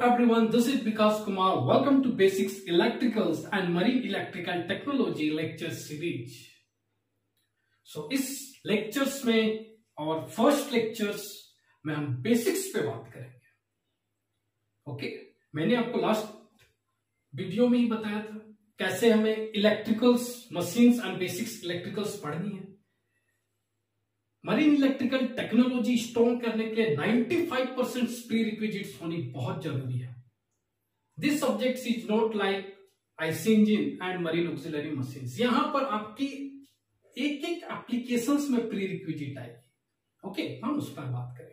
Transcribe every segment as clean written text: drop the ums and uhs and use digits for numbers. Hello everyone, this is Vikas Kumar. Welcome to Basics Electricals and Marine Electrical Technology lecture series. So इस lectures में और first lectures में हम basics पे बात करेंगे. Okay? मैंने आपको last video में ही बताया था कैसे हमें electricals, machines and basics electricals पढ़नी है. मरीन इलेक्ट्रिकल टेक्नोलॉजी स्ट्रॉन्ग करने के 95% प्रीरिक्विजिट्स होनी बहुत जरूरी है. This subject is not like IC engine and marine auxiliary machines. यहां पर आपकी एक एक एप्लीकेशंस में प्रीरिक्विजिट आएगी. ओके, हम उस पर बात करें.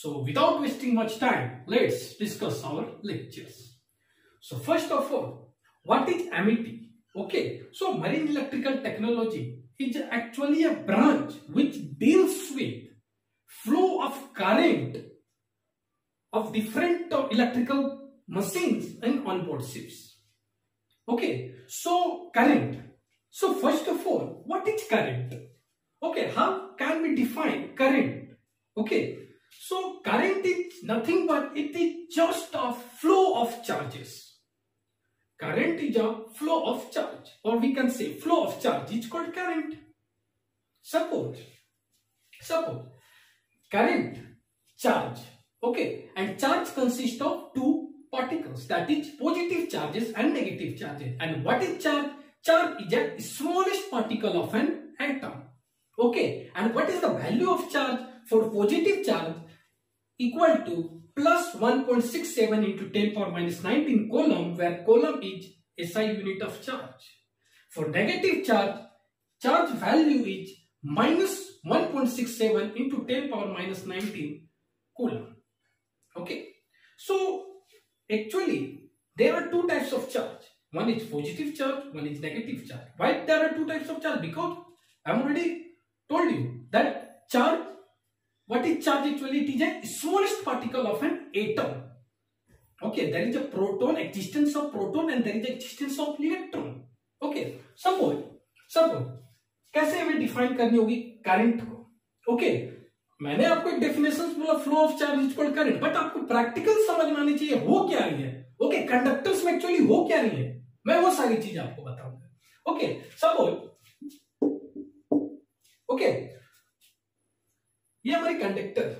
So without wasting much time, let's discuss our lectures. So first of all, what is MT? Okay, so marine electrical technology is actually a branch which deals with flow of current of different electrical machines and onboard ships. Okay, so current. So first of all, what is current? Okay, how can we define current? Okay, so current is nothing but it is just a flow of charges. Current is a flow of charge, or we can say flow of charge is called current. Suppose current, charge. Okay, and charge consists of two particles, that is positive charges and negative charges. And what is charge? Charge is the smallest particle of an atom. Okay, and what is the value of charge? For positive charge, equal to plus 1.67 into 10 power minus 19 Coulomb, where Coulomb is SI unit of charge. For negative charge, charge value is minus 1.67 into 10 power minus 19 Coulomb. Okay. So, actually, there are two types of charge. One is positive charge, one is negative charge. Why there are two types of charge? Because I have already told you that charge, what is charge actually? It is the smallest particle of an atom. Okay, there is a proton, existence of proton, and there is the existence of electron. Okay, suppose, कैसे हमें define करनी होगी current को? Okay, मैंने आपको एक definition बोला flow of charge is called current, but आपको practical समझ में आनी चाहिए हो क्या रही है. Okay, conductors में actually हो क्या रही है, मैं वो सारी चीज आपको बताऊंगा. Okay, suppose, okay, ये हमारे कंडक्टर.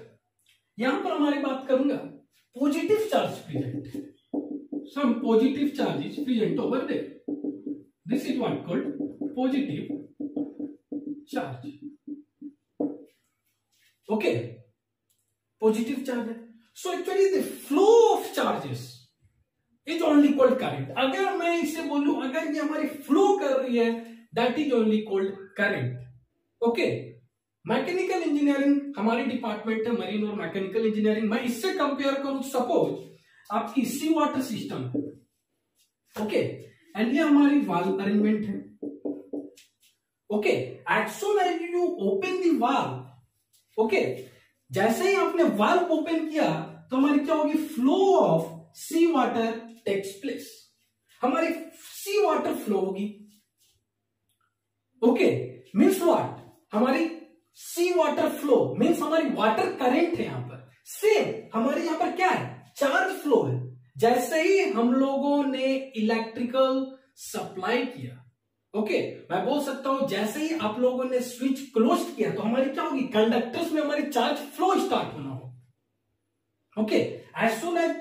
यहां पर हमारी बात करूंगा positive charge present. Some positive charge is present over there. This is what called positive charge. Okay, positive charge है. So actually the flow of charges is only called current. अगर मैं इसे बोलूं, अगर ये हमारी फ्लो कर रही है, that is only called current. Okay, mechanical engineering हमारी डिपार्टमेंट है, मरीन और मैकेनिकल इंजीनियरिंग. मैं इससे कंपेयर करूं, सपोज आपकी सी वाटर सिस्टम है. ओके, एंड ये हमारी वाल्व अरेंजमेंट है. Okay, at soon as you open the valve, okay, जैसे ही आपने वाल्व ओपन किया तो हमारी क्या होगी? Flow of sea water takes place. हमारी सी वाटर फ्लो होगी. Okay, means what? हमारी सी वाटर फ्लो मीन्स हमारी वाटर करंट है. यहां पर सेम हमारे यहां पर क्या है? चार्ज फ्लो है. जैसे ही हम लोगों ने इलेक्ट्रिकल सप्लाई किया, ओके, मैं बोल सकता हूं जैसे ही आप लोगों ने स्विच क्लोज किया तो हमारी क्या होगी? कंडक्टर्स में हमारे चार्ज फ्लो स्टार्ट होना होगा. Okay, as soon as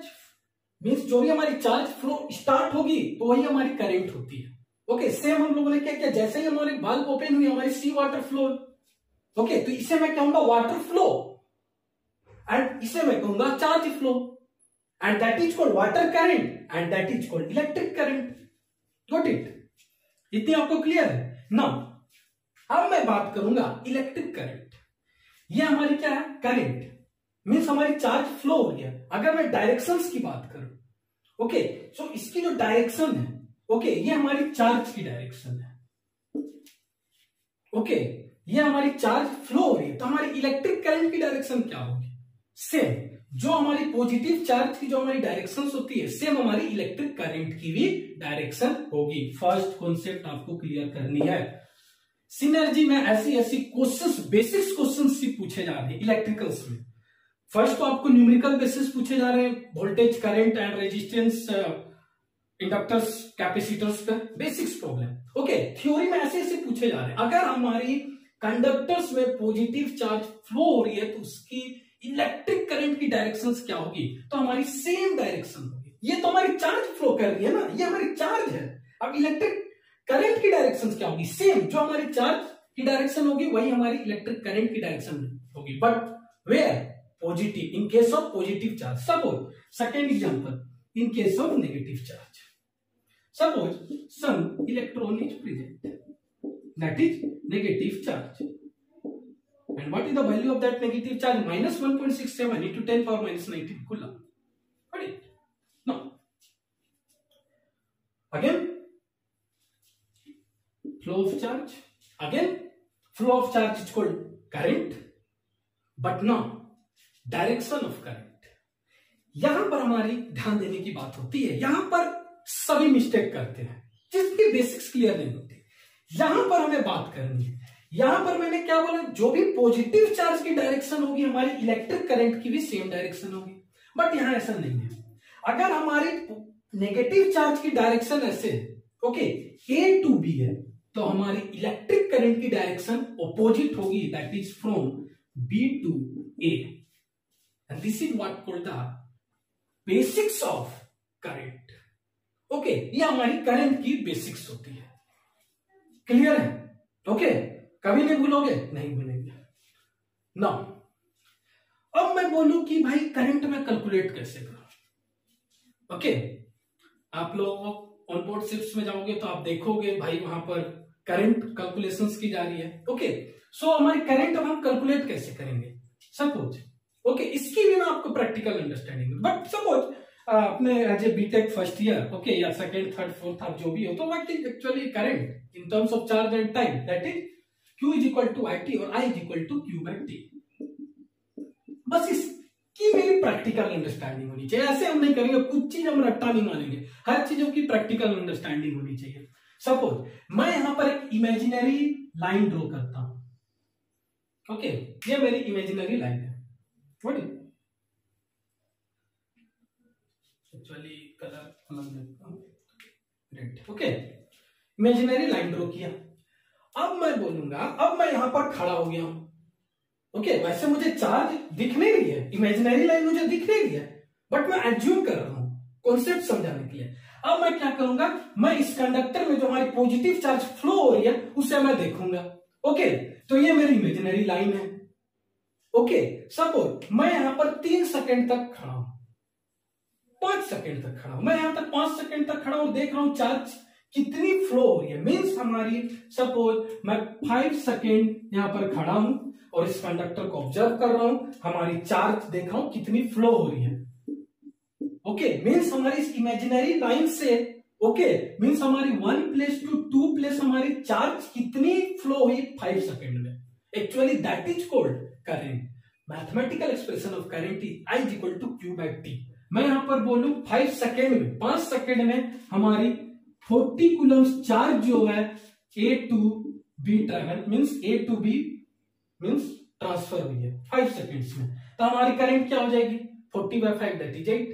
means जो भी हमारी चार्ज फ्लो स्टार्ट होगी तो वही हमारी करंट होती है. ओके, सेम हम लोगों ने क्या किया? जैसे ही हमारे वाल्व ओपन हुई हमारी सी वाटर फ्लो. ओके, तो इसे मैं कहूंगा वाटर फ्लो एंड इसे मैं कहूंगा charge flow, and that is called water current and that is called electric current. Got it? इतनी आपको क्लियर है ना? अब मैं बात करूंगा इलेक्ट्रिक करंट. ये हमारी क्या है? करंट मीन्स हमारी चार्ज फ्लो हो गया. अगर मैं डायरेक्शंस की बात करूं, ओके, सो इसकी जो डायरेक्शन है, ओके, ये हमारी चार्ज की डायरेक्शन है. ओके, ये हमारी चार्ज फ्लो हो रही है तो हमारी इलेक्ट्रिक करंट की डायरेक्शन क्या होगी? सेम जो हमारी पॉजिटिव चार्ज की जो हमारी डायरेक्शन होती है, सेम हमारी इलेक्ट्रिक करंट की भी डायरेक्शन होगी. फर्स्ट कॉन्सेप्ट आपको क्लियर करनी है. सिनर्जी में ऐसी क्वेश्चंस, बेसिक्स क्वेश्चंस भी पूछे जा रहे हैं इलेक्ट्रिकल्स में. फर्स्ट तो आपको न्यूमेरिकल बेसिस पूछे जा रहे हैं voltage, current and resistance, inductors, capacitors पे बेसिक्स प्रॉब्लम। ओके, थ्योरी में ऐसे ऐसे पूछे जा रहे हैं। अगर हमारी कंडक्टर्स में पॉजिटिव चार्ज फ्लो हो रही है तो उसकी इलेक्ट्रिक करंट की डायरेक्शंस क्या होगी, तो हमारी सेम डायरेक्शन होगी। ये तो हमारी चार्ज फ्लो कर रही है ना, ये हमारी चार्ज है। अब इलेक्ट्रिक करंट की डायरेक्शंस क्या होगी, सेम जो हमारी चार्ज की डायरेक्शन होगी वही हमारी इलेक्ट्रिक करंट की डायरेक्शन होगी, but where positive, in case of positive charge. Suppose, second example, in case of negative charge. Suppose some electron is present, that is negative charge, and what is the value of that negative charge, -1.67 into 10 power minus 19 coulomb. Right? Now, again flow of charge, again flow of charge is called current, but now direction of current. यहां पर हमारी ध्यान देने की बात होती है, यहां पर सभी मिस्टेक करते हैं जिसकी बेसिक्स क्लियर नहीं होती। यहां पर हमें बात करनी है, यहां पर मैंने क्या बोला, जो भी पॉजिटिव चार्ज की डायरेक्शन होगी हमारी इलेक्ट्रिक करंट की भी सेम डायरेक्शन होगी, बट यहां ऐसा नहीं है। अगर हमारी नेगेटिव चार्ज की डायरेक्शन ऐसे है, ओके, ए टू बी है, तो हमारी इलेक्ट्रिक करंट की डायरेक्शन ऑपोजिट होगी, that is from B to A. And this is what called the basics of current. Okay, ये हमारी current की basics होती है। Clear है? Okay, कभी नहीं भूलोगे, नहीं भूलेंगे। Now, अब मैं बोलूं कि भाई current में calculate कैसे करूं? Okay, आप लोग on board ships में जाओगे तो आप देखोगे भाई वहां पर current calculations की जा रही है। Okay, so हमारी current अब हम calculate कैसे करेंगे? Suppose ओके इसकी भी ना आपको प्रैक्टिकल अंडरस्टैंडिंग, बट सपोज आपने as a BTech first year, okay, या सेकंड, थर्ड, फोर्थ, आप जो भी हो, तो what is actually current in terms of charge and time, that is q is equal to it और i is equal to q by t। बस इसकी मेरी प्रैक्टिकल अंडरस्टैंडिंग होनी चाहिए। ऐसे हम नहीं करेंगे, कुछ चीज हम रट्टा नहीं मानेंगे, हर चीजों की प्रैक्टिकल अंडरस्टैंडिंग होनी चाहिए। सपोज मैं यहाँ पर एक इमेजिनरी लाइन ड्रॉ करता हूं, ओके, ये मेरी इमेजिनरी लाइन है, एक्चुअली कलर अलग देता हूं, red, okay, imaginary line draw किया। अब मैं बोलूंगा, अब मैं यहां पर खड़ा हो गया हूं, ओके, वैसे मुझे चार्ज दिख नहीं रही है, इमेजिनरी लाइन मुझे दिख नहीं रही है, बट मैं एज्यूम कर रहा हूं कॉन्सेप्ट समझाने के लिए। अब मैं क्या करूंगा, मैं इस कंडक्टर में जो हमारी पॉजिटिव चार्ज फ्लो हो रही है उसे मैं देखूंगा। ओके, तो ये मेरी इमेजिनरी लाइन है। ओके, सपोज मैं यहां पर 3 सेकंड तक खड़ा हूं, 5 सेकंड तक खड़ा हूं, मैं यहां तक 5 सेकंड तक खड़ा हूं, देख रहा हूं चार्ज कितनी फ्लो हो रही है। मींस हमारी, सपोज मैं 5 सेकंड यहां पर खड़ा हूं और इस कंडक्टर को ऑब्जर्व कर रहा हूं, हमारी चार्ज देख रहा हूं कितनी फ्लो हो रही है। ओके, मींस हमारी इस इमेजिनरी लाइन से, ओके, मींस हमारी 1 प्लेस टू 2 प्लेस हमारी चार्ज कितनी फ्लो हुई 5 सेकंड में। Actually that is called current. Mathematical expression of current is i equal to q by t। मैं यहां पर बोलूं 5 सेकंड में, 5 सेकंड में हमारी 40 कूलम्स चार्ज जो है a to b travel, means a to b means transfer हुई है 5 सेकंड्स में, तो हमारी करंट क्या हो जाएगी, 40/5, दैट इज 8।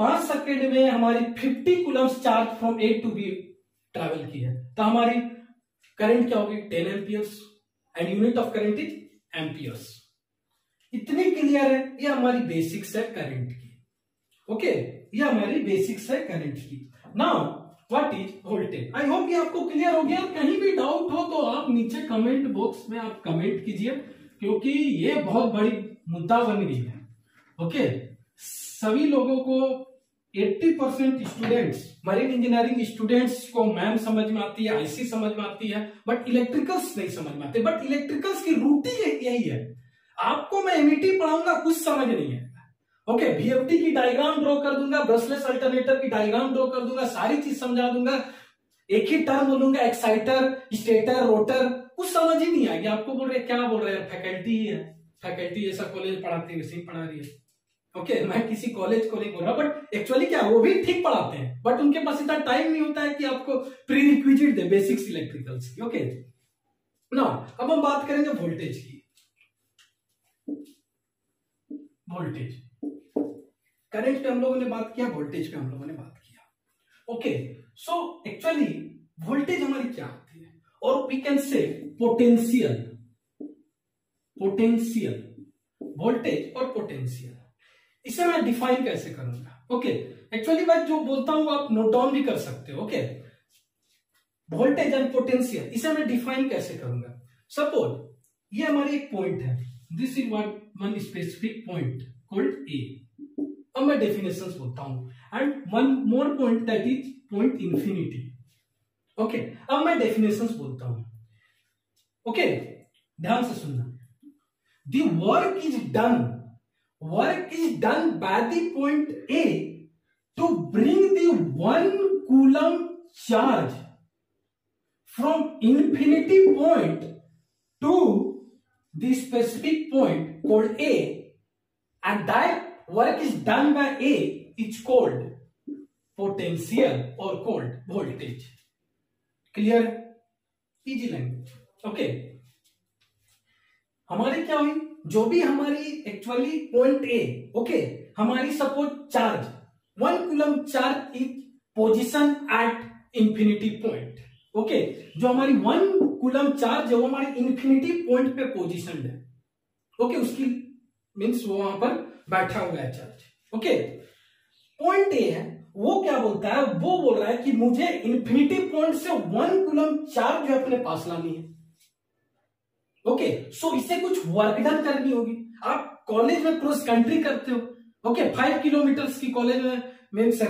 5 सेकंड में हमारी 50 coulombs charge from a to b travel की है, तो हमारी करंट क्या होगी, 10 amperes, and unit of current is amperes. इतनी क्लियर है? ये हमारी बेसिक्स है करंट की। ओके, ये हमारी बेसिक्स है करंट की। Now what is voltage, I hope ये आपको क्लियर हो गया। कहीं भी डाउट हो तो आप नीचे कमेंट बॉक्स में आप कमेंट कीजिए, क्योंकि ये बहुत बड़ी मुद्दा बन गई है। ओके, सभी लोगों को 80% स्टूडेंट्स, मरीन इंजीनियरिंग स्टूडेंट्स को मैम समझ में आती है, आईसी समझ में आती है, बट इलेक्ट्रिकल्स नहीं समझ में आते। बट इलेक्ट्रिकल्स की रूटी यही है, आपको मैं एमटी पढ़ाऊंगा कुछ समझ नहीं है, ओके, बीएमटी की डायग्राम ड्रॉ कर दूंगा, ब्रशलेस अल्टरनेटर की डायग्राम ड्रॉ कर दूंगा, सारी चीज समझा दूंगा, एक ही टर्म बोलूंगा एक्साइटर, स्टेटर, रोटर, कुछ समझ ही नहीं आएगी। आपको बोल रहे क्या बोल रहे हैं, फैकल्टी है, फैकल्टी जैसा कॉलेज पढ़ाती है वैसे ही पढ़ा रही है। ओके, मैं किसी कॉलेज को नहीं बोल रहा, बट एक्चुअली क्या वो भी ठीक पढ़ाते हैं, बट उनके पास इतना टाइम नहीं होता है कि आपको प्री रिक्विजिट दे बेसिक्स इलेक्ट्रिकल्स की। ओके, नाउ अब हम बात करेंगे वोल्टेज की। वोल्टेज। करेंट पे हम लोगों ने बात किया, वोल्टेज पे हम लोगों ने बात किया। ओके, सो एक्चुअली वोल्टेज हमारी क्या होती है, और we can say potential, potential voltage और पोटेंशियल, इसे मैं डिफाइन कैसे करूंगा। ओके, एक्चुअली मैं जो बोलता हूं आप नोट डाउन भी कर सकते हो। ओके, वोल्टेज एंड पोटेंशियल, इसे मैं डिफाइन कैसे करूंगा। सपोज ये हमारी एक पॉइंट है, this is one specific point called A, अब मैं डेफिनेशंस बोलता हूं, and one more point that is point infinity. Okay, अब मैं डेफिनेशंस बोलता हूं। ओके, ध्यान से सुनना, the work is done, work is done by the point A to bring the one coulomb charge from infinity point to the specific point called A, and that work is done by A is called potential और called voltage. Clear, easy language. Okay, हमारी क्या हुई, जो भी हमारी actually point A, okay, हमारी suppose charge one coulomb charge is position at infinity point. Okay, जो हमारी वन कूलम चार्ज है वो हमारी इंफिनिटी पॉइंट पे पोजिशन है। ओके, उसकी मीन्स वो वहां पर बैठा हुआ है चार्ज। ओके, पॉइंट ए है वो क्या बोलता है, वो बोल रहा है कि मुझे इंफिनिटी पॉइंट से वन कूलम चार्ज जो अपने पास लानी है। ओके, सो इससे कुछ वर्क डन करनी होगी। आप कॉलेज में क्रॉस कंट्री करते हो, ओके, 5 किलोमीटर्स की कॉलेज में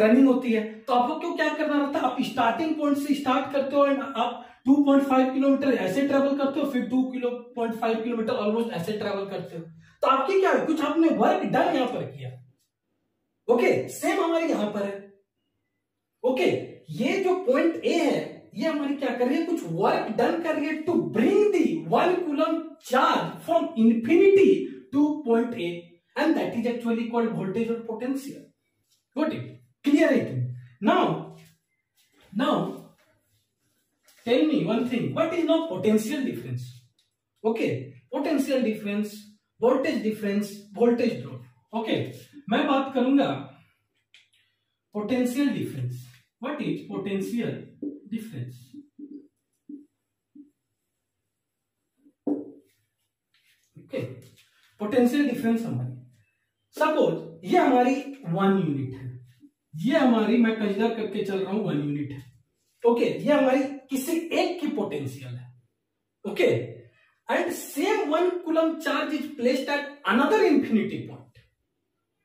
रनिंग होती है, तो आपको क्यों क्या करना रहता है, आप स्टार्टिंग पॉइंट से स्टार्ट करते हो एंड आप 2.5 किलोमीटर ऐसे ट्रेवल करते हो, फिर 2.5 किलोमीटर ऑलमोस्ट ऐसे ट्रेवल करते हो, तो आपकी क्या है, कुछ आपने वर्क डन यहां पर किया। ओके, सेम हमारे यहां पर है। ओके, ये जो पॉइंट ए है ये हमारी क्या कर रही है, कुछ वर्क डन कर रही है to bring the one coulomb charge from infinity to point A, and that is actually called voltage और potential. Got it, clear it. Now tell me one thing, what is now potential difference. Okay, potential difference, voltage difference, voltage drop. Okay, मैं बात करूंगा potential difference. What is potential difference. Okay, potential difference हमारी, suppose ये हमारी 1 unit है, ये हमारी मैं कंसीडर करके चल रहा हूं 1 यूनिट है। ओके, ये हमारी किसी एक की पोटेंशियल है। Okay, and same 1 coulomb charge is placed at another infinity point.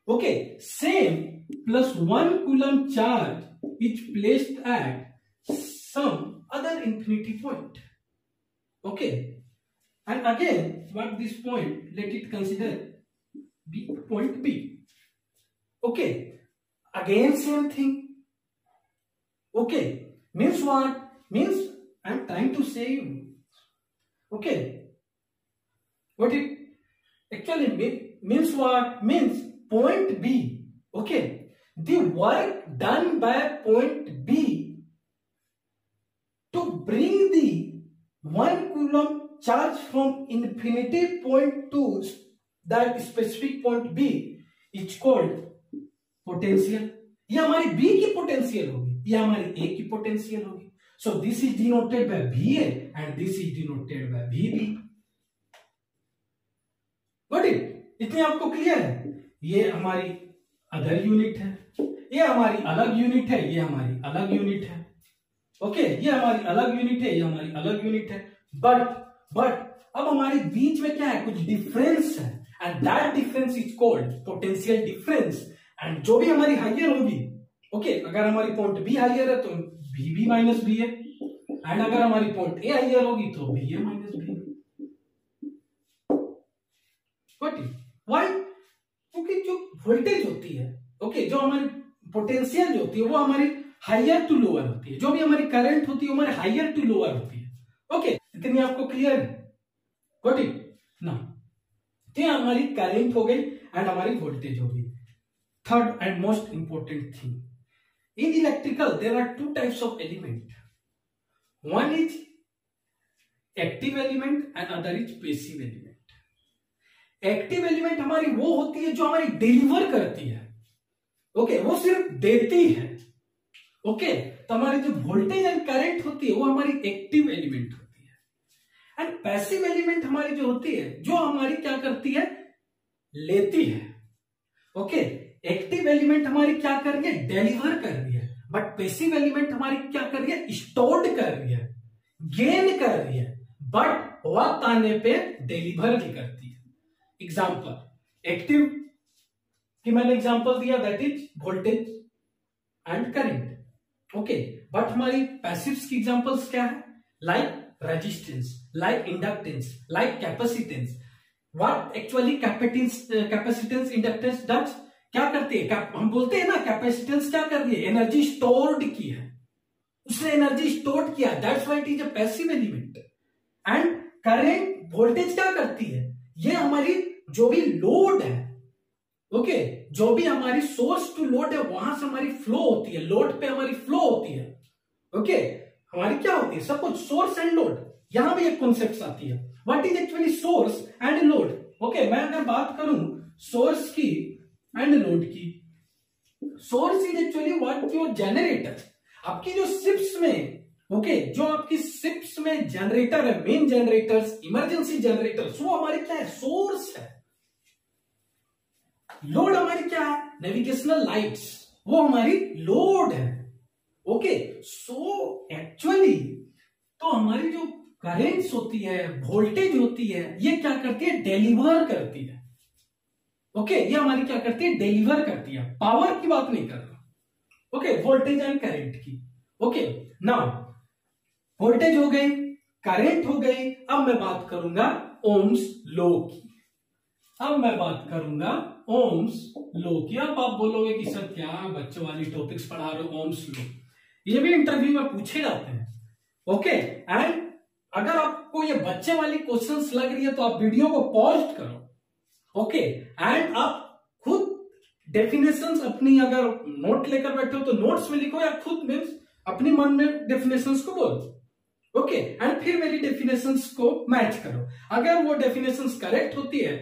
Okay, same plus 1 coulomb charge is placed at some other infinity point. Okay, and again what this point, let it consider B, point B. Okay, again same thing. Okay, means what? Means I am trying to say you okay, what it actually means, what means point B, okay, the work done by point B to bring the 1 coulomb charge from infinity point to that specific point B is called potential। ये हमारी B की potential होगी, ये हमारी A की potential होगी। So this is denoted by BA and this is denoted by BB। Got it, इतने आपको क्लियर है। ये हमारी अदर यूनिट है, ये हमारी अलग यूनिट है, ये हमारी अलग यूनिट है। ओके, ये हमारी अलग यूनिट है, ये हमारी अलग यूनिट है, बट अब हमारे बीच में क्या है, कुछ डिफरेंस है, and that difference is called potential difference. And जो भी हमारी हाइयर होगी, ओके, अगर हमारी पॉइंट बी हाइयर है तो बी माइनस बी है, एंड अगर हमारी पॉइंट ए हाइयर होगी तो B A minus B. Why, क्योंकि जो वोल्टेज होती है, ओके, जो हमारी पोटेंशियल जो होती है वो हमारी हाइयर टू लोअर होती है, जो भी हमारी करंट होती है वो हमारी हाइयर टू लोअर होती है। ओके, इतनी आपको क्लियर है। गॉट इट ना, हमारी करंट हो गई एंड हमारी वोल्टेज हो गई। Third and most important thing, in electrical there are 2 types of element, one is active element and other is passive element। Active element हमारी वो होती है जो हमारी डिलीवर करती है, ओके, वो सिर्फ देती है, ओके। तो हमारी जो वोल्टेज एंड करंट होती है वो हमारी एक्टिव एलिमेंट होती है, एंड पैसिव एलिमेंट हमारी जो होती है जो हमारी क्या करती है, लेती है, ओके। एक्टिव एलिमेंट हमारी क्या कर रही है, डिलीवर कर रही है, बट पैसिव एलिमेंट हमारी क्या कर रही है, स्टोर्ड कर रही है, गेन कर रही है, बट वक्त आने पे डिलीवर भी करती है। एग्जाम्पल, एक्टिव कि मैंने एग्जाम्पल दिया that is voltage and current, okay, but हमारी पैसिव्स की एग्जाम्पल्स क्या है, like resistance, like inductance, like capacitance. What actually capacitance inductance does, क्या करती है, हम बोलते हैं ना कैपेसिटेंस क्या कर रही है, एनर्जी स्टोर्ड की है, उसने एनर्जी स्टोर्ड किया, that's why it is a passive element. And current, voltage क्या करती है, ये हमारी जो भी लोड है, ओके, जो भी हमारी सोर्स टू लोड है वहां से हमारी फ्लो होती है, लोड पे हमारी फ्लो होती है, ओके, हमारी क्या होती है, सब कुछ सोर्स एंड लोड। यहां भी एक कॉन्सेप्ट आती है, what is actually source and load, okay. मैं अगर बात करूं सोर्स की एंड लोड की, source is actually what your generator, आपकी जो शिप्स में, ओके, जो आपकी शिप्स में जनरेटर है, मेन जनरेटर्स, इमरजेंसी जनरेटर्स, वो हमारे क्या है, सोर्स है। लोड हमारी क्या है, नेविगेशनल लाइट्स, वो हमारी लोड है, ओके। सो एक्चुअली तो हमारी जो करेंट्स होती है, वोल्टेज होती है, ये क्या करती है, डिलीवर करती है, ओके, ये हमारी क्या करती है, डिलीवर करती है। पावर की बात नहीं कर रहा, ओके, वोल्टेज एंड करेंट की, ओके। नाउ वोल्टेज हो गई, करेंट हो गई, अब मैं बात करूंगा ओम्स लॉ की, अब मैं बात करूंगा ओम्स लॉ की। अब आप बोलोगे कि सर क्या बच्चों वाली टॉपिक्स पढ़ा रहे हो, ओम्स लॉ ये भी इंटरव्यू में पूछे जाते हैं, ओके। एंड अगर आपको ये बच्चे वाली क्वेश्चंस लग रही है तो आप वीडियो को पॉज करो, ओके, एंड आप खुद डेफिनेशंस अपनी, अगर नोट लेकर बैठे हो तो नोट्स में लिखो, या खुद मीन्स अपने मन में डेफिनेशंस को बोलो, ओके, एंड फिर मेरी डेफिनेशंस को मैच करो। अगर वो डेफिनेशंस करेक्ट होती है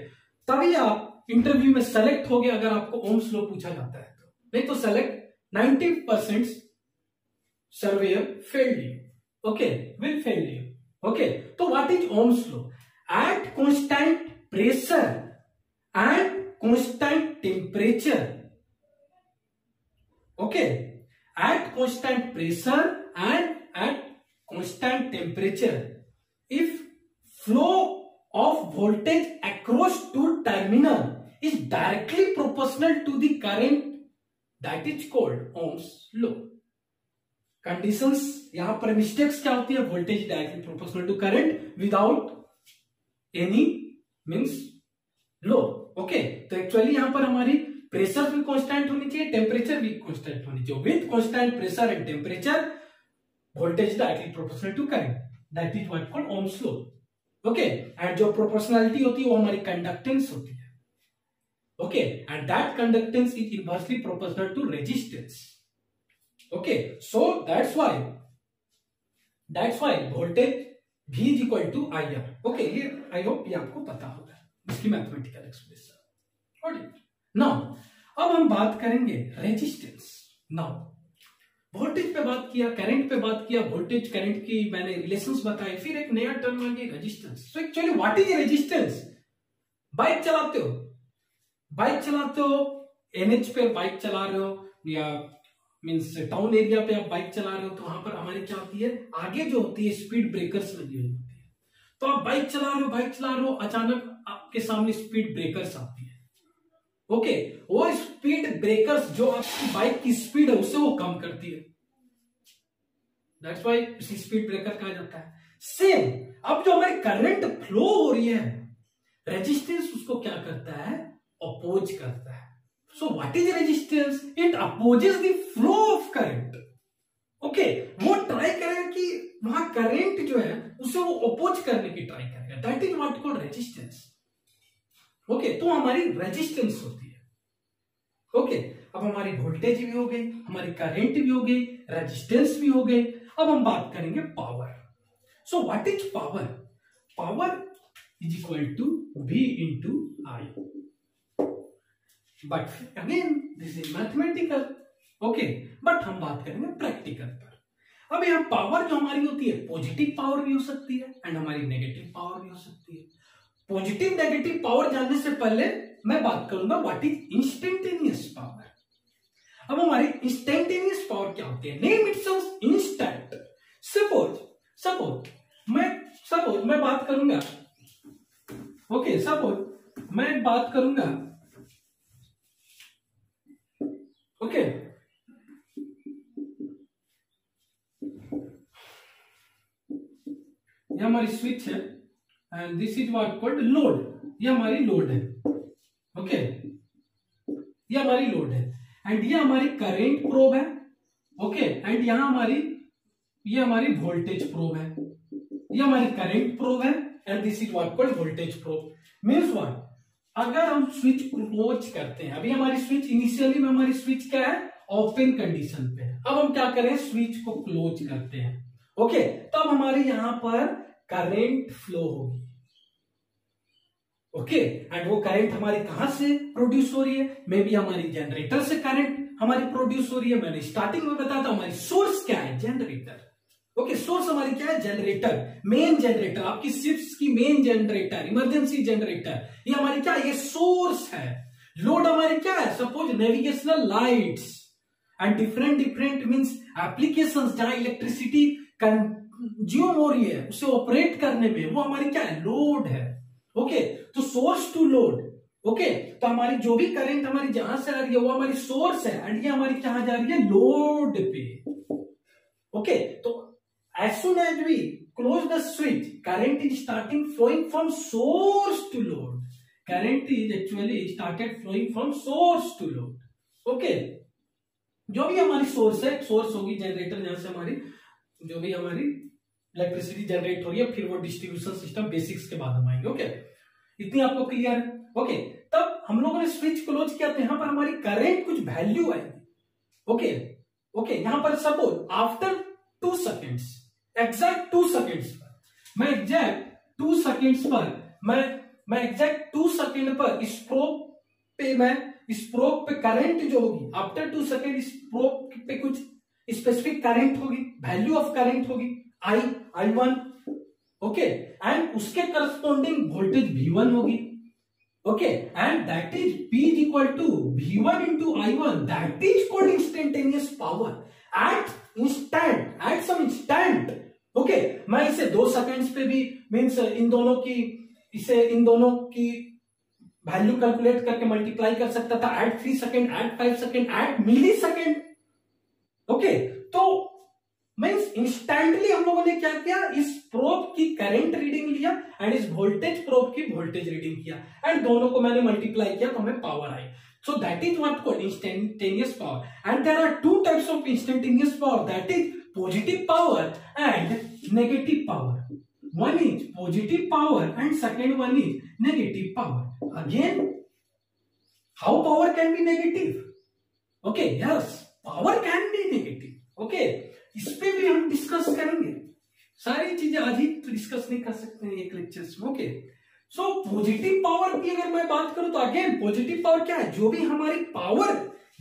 तभी आप इंटरव्यू में सेलेक्ट हो गया, अगर आपको ओम्स लॉ पूछा जाता है तो, नहीं तो select 90% surveyor failed you, okay, will fail you, okay. तो what is Ohm's law, at constant pressure and constant temperature, okay, at constant pressure and at constant temperature, if flow of voltage across two terminal is directly proportional to the current, that is called Ohm's law. Conditions, यहाँ पर mistakes क्या होती है, voltage directly proportional to current without any means law, okay. तो actually यहाँ पर हमारी pressure भी constant होनी चाहिए, temperature भी constant होनी चाहिए, with constant pressure and temperature voltage directly proportional to current, that is what called Ohm's law, okay. And जो प्रोपोर्शनलिटी होती है वो हमारी कंडक्टेंस होती है, okay, and that conductance is inversely proportional to resistance, okay. So that's why voltage V is equal to I R, okay, ये I hope ये आपको पता होगा, इसकी मैथमेटिकल एक्सप्रेशन, ऑलराइट। नाउ अब हम बात करेंगे रेजिस्टेंस। नाउ वोल्टेज पे बात किया, करंट पे बात किया, वोल्टेज करंट की मैंने रिलेशंस बताए, फिर एक नया टर्म आ गया resistance. So actually what is resistance, bike चलाते हो एनएच पे बाइक चला रहे हो, या मींस टाउन एरिया पे आप बाइक चला रहे हो, तो वहां पर हमारी क्या होती है, आगे जो होती है स्पीड ब्रेकर्स लगी हुई होती है। तो आप बाइक चला रहे हो अचानक आपके सामने स्पीड ब्रेकर्स आती है, ओके, वो स्पीड ब्रेकर्स जो आपकी बाइक की स्पीड है उसे वो कम करती है, दैट्स व्हाई इसे स्पीड ब्रेकर कहा जाता है। सेम अब जो हमारी करंट फ्लो हो रही है, रेजिस्टेंस उसको क्या करता है, अपोज करता है। So what is resistance, it opposes the flow of current, okay, वो ट्राई करेगा कि वहां करंट जो है उसे वो अपोज करने की ट्राई करेगा, that is what called resistance, okay. तो हमारी रेजिस्टेंस होती है, ओके। अब हमारी वोल्टेज भी हो गई, हमारी करंट भी हो गई, रेजिस्टेंस भी हो गई, अब हम बात करेंगे power. So what is power, power is equal to V into I. But again, this is mathematical, okay? But हम बात करेंगे प्रैक्टिकल पर. अब यहाँ पावर जो हमारी होती है, पॉजिटिव पावर भी हो सकती है एंड हमारी नेगेटिव पावर भी हो सकती है. पॉजिटिव नेगेटिव पावर जानने से पहले मैं बात करूंगा व्हाट इज इंस्टेंटेनियस पावर. अब हमारी इंस्टेंटेनियस पावर क्या होती है? Name itself instant. सपोज मैं बात करूंगा, ओके, सपोज मैं बात करूंगा, ओके, यह हमारी स्विच है and this is what called load. यह हमारी लोड है, ओके, यह हमारी लोड है एंड यह हमारी करंट प्रोब है, ओके, एंड यहां हमारी ये हमारी वोल्टेज प्रोब है. ये हमारी करंट प्रोब है and this is what called voltage probe. Means what, अगर हम स्विच क्लोज करते हैं, अभी हमारी स्विच इनिशियली में हमारी स्विच क्या है, ओपन कंडीशन पे. अब हम क्या करें, स्विच को क्लोज करते हैं, ओके, तब हमारे यहां पर करंट फ्लो होगी, ओके, एंड वो करंट हमारी कहां से प्रोड्यूस हो रही है? मे बी हमारी जनरेटर से करंट हमारी प्रोड्यूस हो रही है. मैंने स्टार्टिंग में बताया था हमारी सोर्स क्या है, जनरेटर. ओके, सोर्स हमारी क्या है, जनरेटर, मेन जनरेटर, आपकी शिफ्ट्स की मेन जनरेटर, इमरजेंसी जनरेटर. ये हमारी क्या है, ये सोर्स है. लोड हमारी क्या है, suppose navigational lights and different different means applications जहां इलेक्ट्रिसिटी कंज्यूम हो रही है, उसे ऑपरेट करने में वो हमारी क्या है, लोड है. ओके, तो सोर्स टू लोड. ओके, तो हमारी जो भी करंट हमारी जहां से आ रही है वो हमारी सोर्स है एंड ये हमारी कहां जा रही है, लोड पे. ओके, तो as soon as we close the switch, current is starting flowing from source to load. Current is actually started flowing from source to load. Okay, जो भी हमारी सोर्स है, सोर्स होगी जनरेटर, जहां से हमारी जो भी हमारी इलेक्ट्रिसिटी जनरेट हो रही है, फिर वो डिस्ट्रीब्यूशन सिस्टम बेसिक्स के बाद हम आएंगे. ओके, इतनी आपको क्लियर है? ओके, तब हम लोगों ने स्विच क्लोज किया तो यहाँ पर हमारी करंट कुछ वैल्यू आएगी. ओके, ओके, यहाँ पर suppose after 2 second, exact 2 second पर मैं एग्जैक्ट 2 सेकेंड पर इस प्रोब पे करंट जो होगी आफ्टर 2 सेकेंड, इस प्रोब पे कुछ स्पेसिफिक करंट होगी, वैल्यू ऑफ करंट होगी I1. ओके, एंड उसके करस्पॉन्डिंग वोल्टेज V1 होगी. Okay, and that is P is equal to V1 into I1. That is called instantaneous power at some instant. Okay, मैं इसे 2 seconds पे भी means in दोनों की value calculate करके multiply कर सकता था, at 3 second, at 5 second, at millisecond. Okay, तो मीन्स इंस्टेंटली हम लोगों ने क्या किया, इस प्रोब की करंट रीडिंग लिया एंड इस वोल्टेज प्रोब की वोल्टेज रीडिंग किया एंड दोनों को मैंने मल्टीप्लाई किया तो हमें पावर आई. So that is what called instantaneous power. And there are 2 types of instantaneous power, that is positive power and negative power. One is positive power and second one is negative power. Again, how power can be negative? Okay, yes, power can be negative. Okay, इस पे भी हम discuss करेंगे, सारी चीजें आज ही तो discuss नहीं कर सकते हैं एक लेक्चर्स में. ओके, सो पॉजिटिव पावर की अगर मैं बात करूं तो अगेन पॉजिटिव पावर क्या है, जो भी हमारी पावर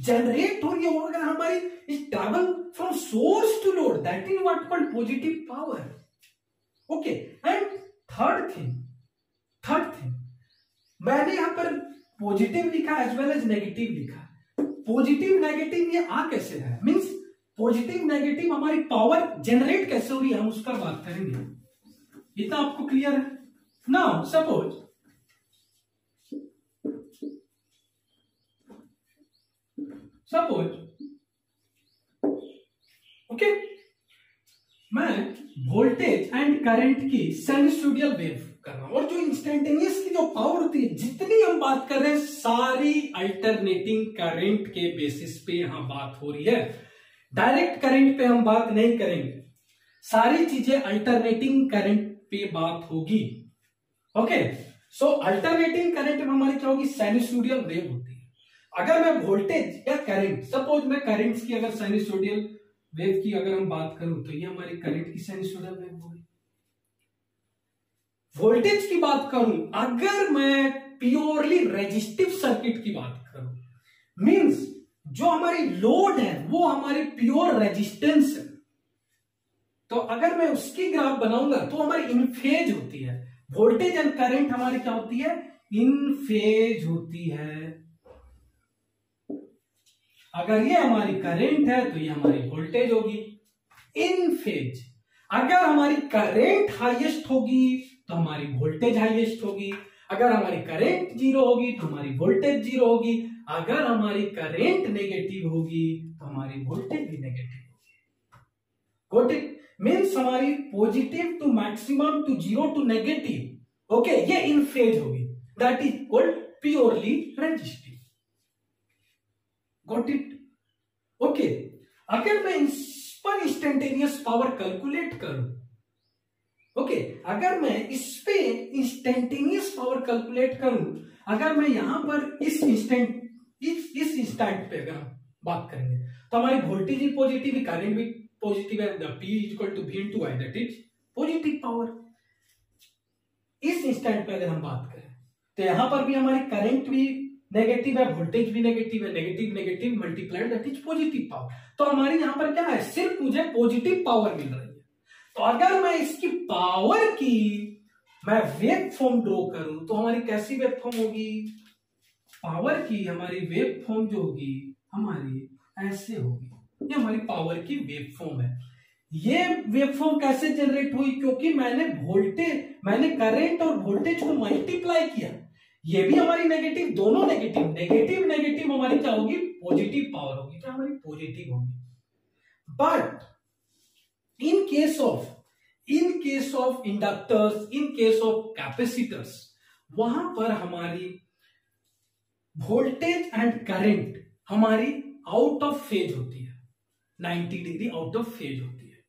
जनरेट हो रही है अगर हमारी is travel from source to load, that is what called positive power. Okay, and third thing मैंने यहां पर पॉजिटिव लिखा एज वेल एज नेगेटिव लिखा. पॉजिटिव नेगेटिव ये आ कैसे है, मीन्स पॉजिटिव नेगेटिव हमारी पावर जनरेट कैसे हो रही है, हम उस पर बात करेंगे. इतना आपको क्लियर है? Now suppose okay, मैं वोल्टेज एंड करंट की सेमीस्टूडियल वेव कर रहा हूं और जो इंस्टेंटेनियस की जो पावर होती है, जितनी हम बात कर रहे हैं सारी अल्टरनेटिंग करंट के बेसिस पे यहां बात हो रही है. डायरेक्ट करंट पे हम बात नहीं करेंगे, सारी चीजें अल्टरनेटिंग करंट पे बात होगी. ओके, सो अल्टरनेटिंग करंट में हमारी क्या होगी, साइनसोइडल वेव होती है. अगर मैं वोल्टेज या करंट, सपोज मैं करंट्स की अगर साइनसोइडल वेव की अगर हम बात करूं तो ये हमारी करंट की साइनसोइडल वेव होगी. वोल्टेज की बात करूं, अगर मैं प्योरली रेजिस्टिव सर्किट की बात करूं, मींस जो हमारी लोड है वो हमारी प्योर रेजिस्टेंस है, तो अगर मैं उसकी ग्राफ बनाऊंगा तो हमारी इन फेज होती है। वोल्टेज एंड करंट हमारी क्या होती है? इन फेज होती है। अगर ये हमारी करंट है तो ये हमारी वोल्टेज होगी इन फेज। अगर हमारी करंट हाईएस्ट होगी तो हमारी वोल्टेज हाईएस्ट होगी। अगर हमारी करंट जीरो होगी तो हमारी वोल्टेज जीरो होगी। अगर हमारी करंट नेगेटिव होगी तो हमारी वोल्टेज भी नेगेटिव होगी। Got it? मीन्स हमारी positive to maximum to zero to negative, okay, ये इन फेज होगी। That is called purely resistive. Got it? Okay, अगर मैं इस पर इंस्टेंटेनियस पावर कैलकुलेट करूं, ओके, अगर मैं इस पे इंस्टेंटेनियस पावर कैलकुलेट करूं, अगर मैं यहां पर इस इंस्टेंट पे अगर हम बात करेंगे तो हमारी वोल्टेज भी पॉजिटिव, करंट भी पॉजिटिव है। P equal to V into I, that is positive power. इस इंस्टेंट पे अगर हम बात करें तो यहां पर भी हमारी करंट भी नेगेटिव है, वोल्टेज भी नेगेटिव है। Negative negative multiplied, that is positive power. तो हमारी यहां पर क्या है? सिर्फ मुझे पॉजिटिव पावर मिल रही है। तो अगर मैं इसकी पावर की मैं वेव फॉर्म ड्रॉ करूं तो हमारी कैसी वेव फॉर्म होगी? पावर की हमारी वेव फॉर्म जो होगी हमारी ऐसे होगी। ये हमारी पावर की वेव फॉर्म है। ये वेव फॉर्म कैसे जनरेट हुई? क्योंकि मैंने करंट और वोल्टेज को मल्टीप्लाई किया। ये भी हमारी नेगेटिव, दोनों नेगेटिव, नेगेटिव नेगेटिव हमारी क्या होगी? पॉजिटिव पावर होगी, क्या हमारी पॉजिटिव होगी। But in case of inductors, in case of capacitors, वहां पर हमारी वोल्टेज एंड करंट हमारी आउट ऑफ फेज होती है, 90 डिग्री आउट ऑफ फेज होती है।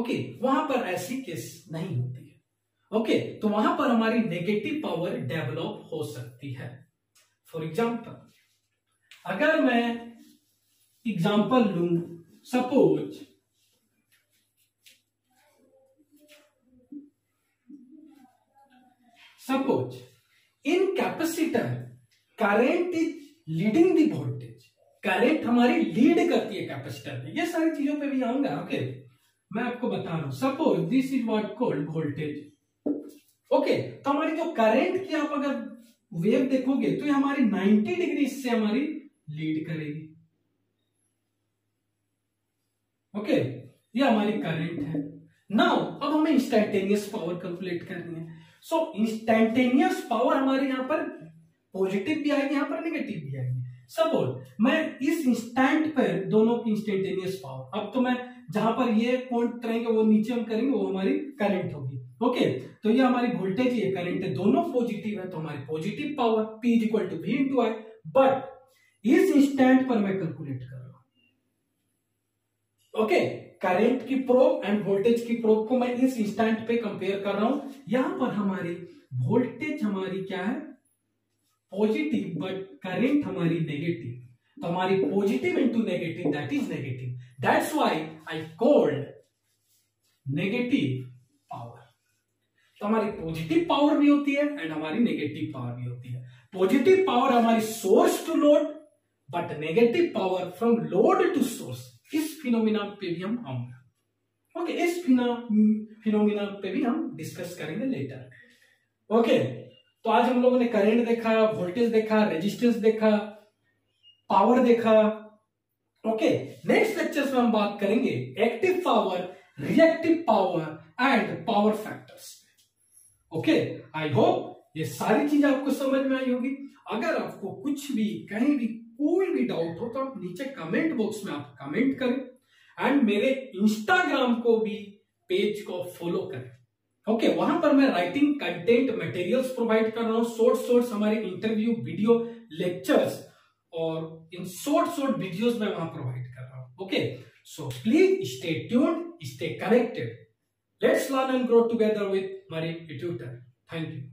ओके, वहां पर ऐसी केस नहीं होती। ओके, तो वहां पर हमारी नेगेटिव पावर डेवलप हो सकती है। फॉर एग्जाम्पल, अगर मैं एग्जाम्पल लू, suppose in capacitor current is leading the voltage. Current हमारी लीड करती है कैपेसिटर में। ये सारी चीजों पे भी आऊंगा। ओके, मैं आपको बता रहा हूं। Suppose this is what called voltage. Okay, तो हमारी जो करंट की आप अगर वेव देखोगे तो ये हमारी 90 डिग्री से हमारी लीड करेगी। ओके, ये हमारी करंट है। नाउ अब हमें इंस्टेंटेनियस पावर कैलकुलेट करनी है। सो इंस्टेंटेनियस पावर हमारे यहां पर पॉजिटिव भी आएगी, यहां पर नेगेटिव भी आएगी। सपोज मैं इस इंस्टेंट पर दोनों की इंस्टेंटेनियस पावर, अब तो मैं जहां पर ये पॉइंट करेंगे वो नीचे हम करेंगे, वो हमारी करंट होगी। ओके, तो ये हमारी वोल्टेज, ये करंट है, दोनों पॉजिटिव है, तो हमारी positive power P equal to V into I। But इस इंस्टेंट पर मैं कैलकुलेट कर रहा हूं। ओके, करंट की प्रोब एंड वोल्टेज की प्रोब को मैं इस इंस्टेंट पे कंपेयर कर रहा हूं। यहां पर हमारी वोल्टेज हमारी क्या है? पॉजिटिव, बट करंट हमारी नेगेटिव। तो हमारी positive into negative, that is negative. That's why I called negative power. तो हमारी पॉजिटिव पावर भी होती है एंड हमारी नेगेटिव पावर भी होती है। पॉजिटिव पावर हमारी source to load, but negative power from load to source. इस फिनोमिना पे भी हम आऊंगा। ओके, इस फिनोमिना पे भी हम डिस्कस करेंगे लेटर। ओके, तो आज हम लोगों ने करंट देखा, वोल्टेज देखा, रेजिस्टेंस देखा, पावर देखा। ओके, नेक्स्ट लेक्चर में हम बात करेंगे active power, reactive power and power factors. Okay, I hope ये सारी चीज आपको समझ में आई होगी। अगर आपको कुछ भी, कहीं भी, कोई भी डाउट हो तो आप नीचे कमेंट बॉक्स में आप कमेंट करें एंड मेरे इंस्टाग्राम को भी पेज को फॉलो करें। ओके, वहां पर मैं राइटिंग कंटेंट मटेरियल्स प्रोवाइड कर रहा हूँ। शॉर्ट हमारे इंटरव्यू वीडियो, लेक्चर्स और इन शॉर्ट वीडियोस में वहां प्रोवाइड कर रहा हूँ। Okay, so please stay tuned, stay connected. Let's learn and grow together with Marine Auxiliary Machine. Thank you.